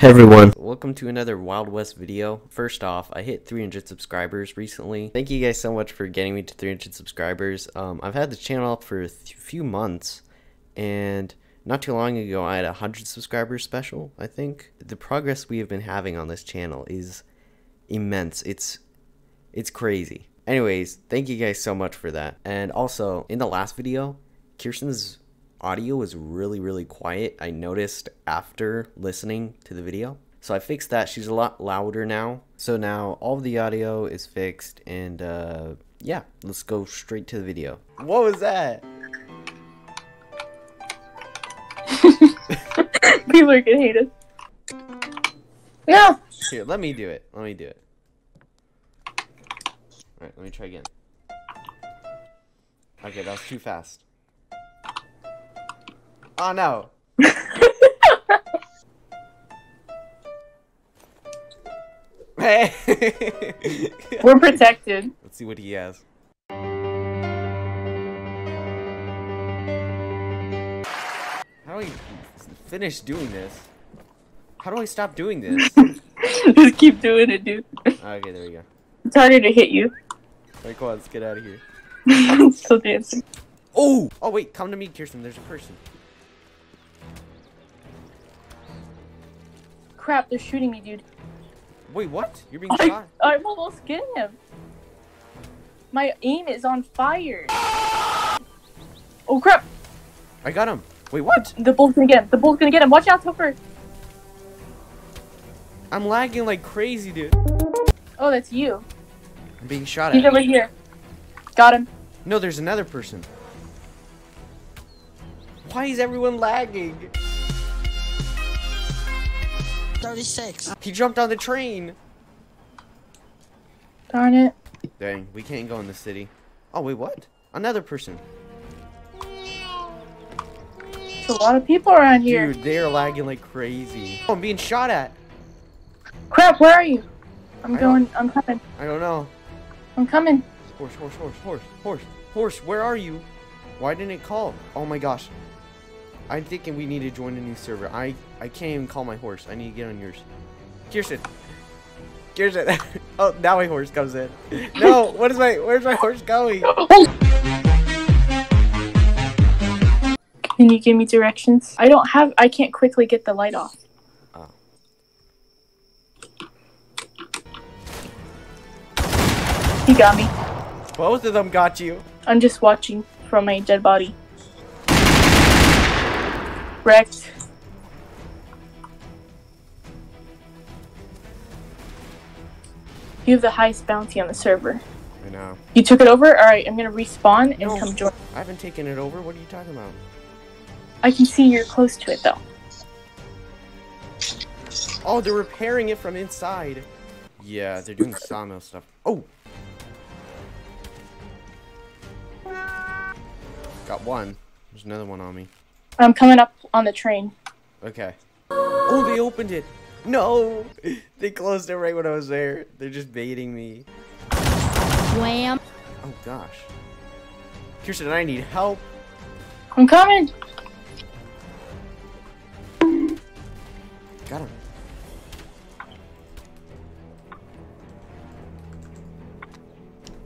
Hey everyone, welcome to another Wild West video. First off, I hit 300 subscribers recently. Thank you guys so much for getting me to 300 subscribers. I've had the channel up for a few months, and not too long ago I had a 100 subscribers special, I think. The progress we have been having on this channel is immense. It's crazy. Anyways, thank you guys so much for that. And also, in the last video, Kirsten's audio was really quiet. I noticed after listening to the video, so I fixed that. She's a lot louder now, so now all of the audio is fixed, and yeah, let's go straight to the video. What was that? People are gonna hate us. Yeah, here, let me do it. All right, let me try again. Okay, that was too fast. Oh no! Hey! We're protected. Let's see what he has. How do I finish doing this? How do I stop doing this? Just keep doing it, dude. Okay, there we go. It's harder to hit you. Alright, come on, let's get out of here. I'm still dancing. Oh! Oh wait, come to me, Kirsten, there's a person. Crap, they're shooting me, dude. Wait, what? You're being shot? I'm almost getting him. My aim is on fire. Oh, crap. I got him. Wait, what? The bull's gonna get him. The bull's gonna get him. Watch out, Topher. I'm lagging like crazy, dude. Oh, that's you. I'm being shot at. He's over here. Got him. No, there's another person. Why is everyone lagging? 36. He jumped on the train. Darn it. Dang, we can't go in the city. Oh wait, what? Another person. There's a lot of people around here. Dude, they're lagging like crazy. Oh, I'm being shot at. Crap, where are you? I'm coming. I don't know. I'm coming. Horse, where are you? Why didn't it call? Oh my gosh. I'm thinking we need to join a new server. I can't even call my horse. I need to get on yours. Kirsten. Kirsten. Oh, now my horse comes in. No, where's my horse going? Can you give me directions? I can't quickly get the light off. Oh. He got me. Both of them got you. I'm just watching from a dead body. Wrecked. You have the highest bounty on the server. I know. You took it over? Alright, I'm gonna respawn and come join. I haven't taken it over. What are you talking about? I can see you're close to it, though. Oh, they're repairing it from inside. Yeah, they're doing sawmill stuff. Oh! Got one. There's another one on me. I'm coming up on the train. Okay. Oh, they opened it. No, they closed it right when I was there. They're just baiting me. Wham. Oh gosh. Kirsten, I need help. I'm coming. Got him.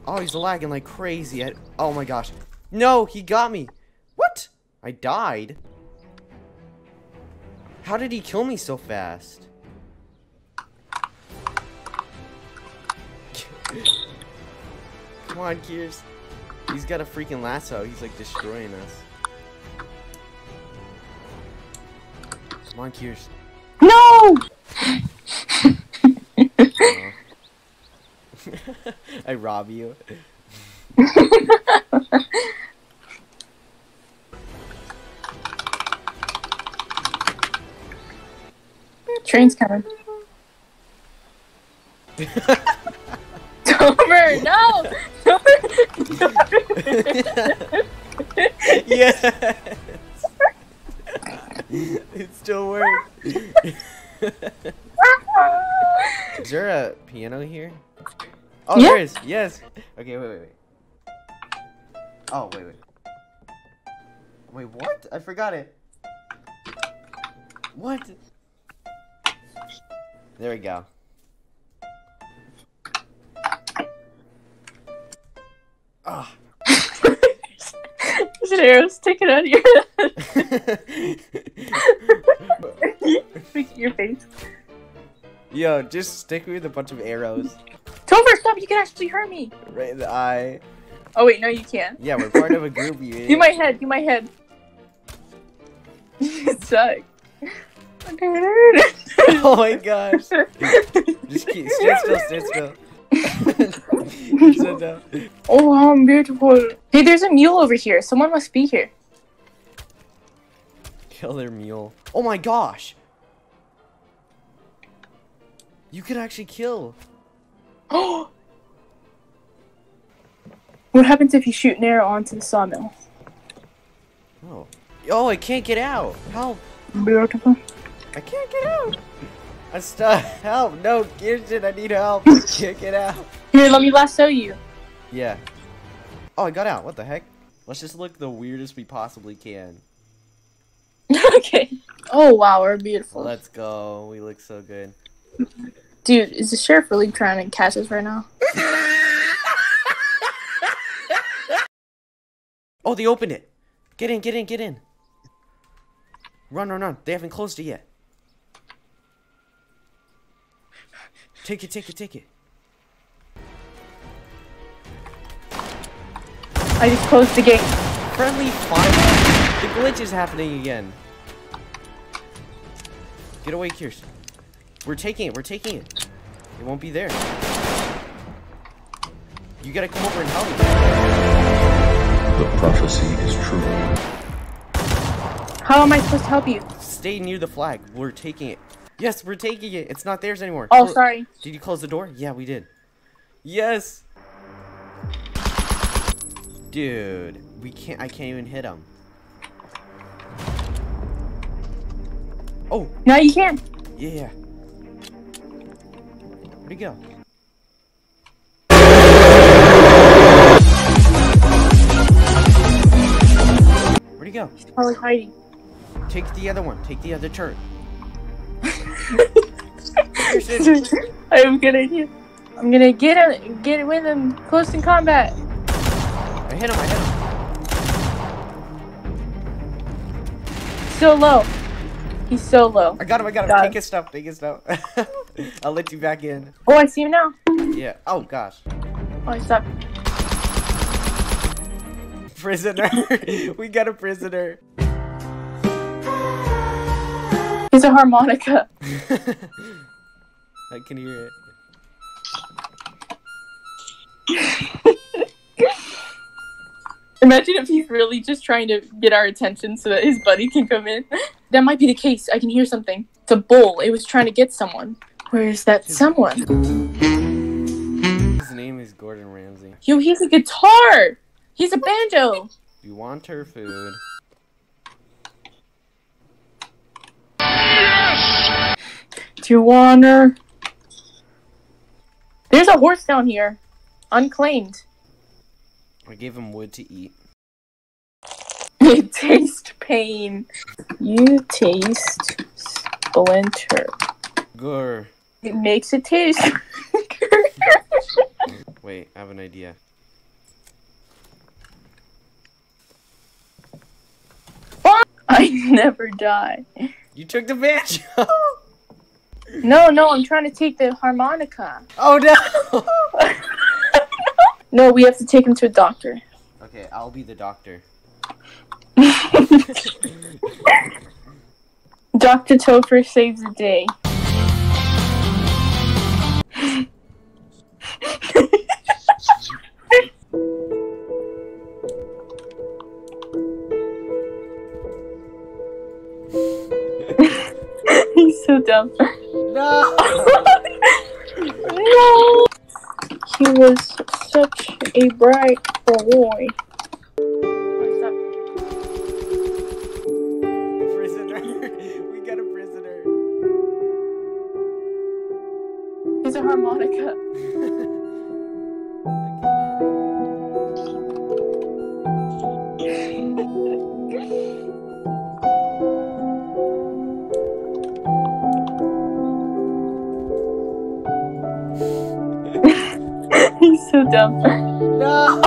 Oh, he's lagging like crazy. Oh my gosh. No, he got me. What? I died? How did he kill me so fast? Come on, Kiers. He's got a freaking lasso. He's like destroying us. Come on, Kiers. No! I rob you. Train's coming. Topher, no! Topher! Yes! It still works. Is there a piano here? Oh, yeah. There is. Yes. Okay, wait. Oh, wait. Wait, what? I forgot it. What? There we go. Oh. There's an arrow sticking out of your head. Your face. Yo, just stick me with a bunch of arrows. Topher, stop! You can actually hurt me! Right in the eye. Oh wait, no you can't. Yeah, we're part of a group, you idiot. Do my head, do my head. You suck. Oh my gosh. Just keep, stand still, stand still. Oh, I'm beautiful. Hey, there's a mule over here. Someone must be here. Kill their mule. Oh my gosh. You could actually kill. Oh. What happens if you shoot an arrow onto the sawmill? Oh. Oh, I can't get out. Help. Beautiful. I can't get out. I'm stuck. Help. No, Gidget, I need help. I can't get out. Here, let me lasso you. Yeah. Oh, I got out. What the heck? Let's just look the weirdest we possibly can. Okay. Oh, wow. We're beautiful. Let's go. We look so good. Dude, is the sheriff really trying to catch us right now? Oh, they opened it. Get in, get in, get in. Run, run, run. They haven't closed it yet. Take it, take it, take it. I just closed the gate. Friendly fire. The glitch is happening again. Get away, Kirsten. We're taking it, we're taking it. It won't be there. You gotta come over and help me. The prophecy is true. How am I supposed to help you? Stay near the flag. We're taking it. Yes, we're taking it. It's not theirs anymore. Oh, sorry. Did you close the door? Yeah, we did. Yes. Dude, we can't. I can't even hit him. Oh. No, you can. Yeah. Where'd he go? Where'd he go? He's probably hiding. Take the other one. Take the other turret. I have a good idea. I'm gonna get with him close in combat. I hit him, I hit him. So low. He's so low. I got him, I got him. Take his stuff, take his stuff. I'll let you back in. Oh, I see him now. Yeah. Oh gosh. Oh, I stopped. Prisoner. We got a prisoner. It's a harmonica. I can hear it. Imagine if he's really just trying to get our attention so that his buddy can come in. That might be the case. I can hear something. It's a bull. It was trying to get someone. Where is that someone? His name is Gordon Ramsay. Yo, he's a guitar. He's a banjo. You want her food. You want her? There's a horse down here, unclaimed. I gave him wood to eat. You taste pain. You taste splinter. Grr. It makes it taste. Wait, I have an idea. I never die. You took the banjo. No, no, I'm trying to take the harmonica. Oh, no! No, we have to take him to a doctor. Okay, I'll be the doctor. Dr. Topher saves the day. He's so dumb. No. No! He was such a bright boy. What's up? Prisoner. We got a prisoner. It's a harmonica. He's so dumb. No.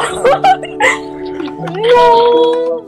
No.